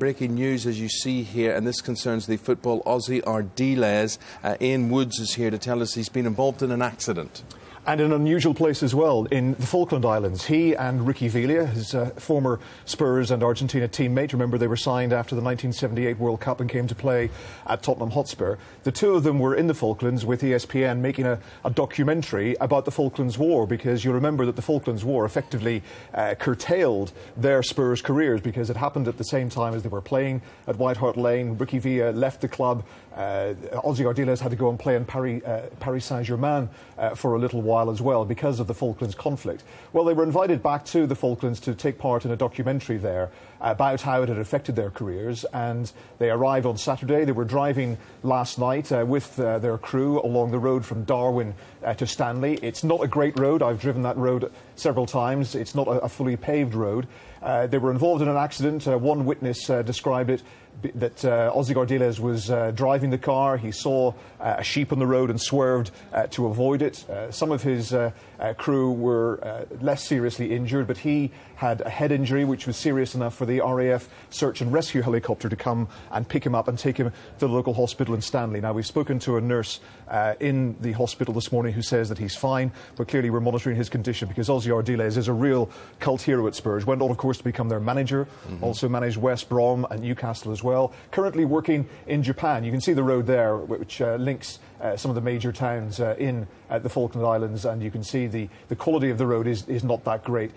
Breaking news, as you see here, and this concerns the football Aussie Ardiles. Ian Woods is here to tell us he's been involved in an accident. And an unusual place as well, in the Falkland Islands. He and Ricky Villa, his former Spurs and Argentina teammate, remember they were signed after the 1978 World Cup and came to play at Tottenham Hotspur. The two of them were in the Falklands with ESPN making a documentary about the Falklands War, because you remember that the Falklands War effectively curtailed their Spurs careers because it happened at the same time as they were playing at White Hart Lane. Ricky Villa left the club. Osvaldo Ardiles had to go and play in Paris Saint-Germain for a little while as well because of the Falklands conflict. Well, they were invited back to the Falklands to take part in a documentary there about how it had affected their careers, and they arrived on Saturday. They were driving last night with their crew along the road from Darwin to Stanley. It's not a great road. I've driven that road several times. It's not a fully paved road. They were involved in an accident. One witness described it that Osvaldo Ardiles was driving the car. He saw a sheep on the road and swerved to avoid it. Some of his crew were less seriously injured, but he had a head injury which was serious enough for the RAF search and rescue helicopter to come and pick him up and take him to the local hospital in Stanley. Now, we've spoken to a nurse in the hospital this morning who says that he's fine, but clearly we're monitoring his condition because Osvaldo Ardiles is a real cult hero at Spurs. Went on, of course, to become their manager, also managed West Brom and Newcastle as well. Currently working in Japan. You can see the road there which links some of the major towns in the Falkland Islands, and you can see the quality of the road is not that great.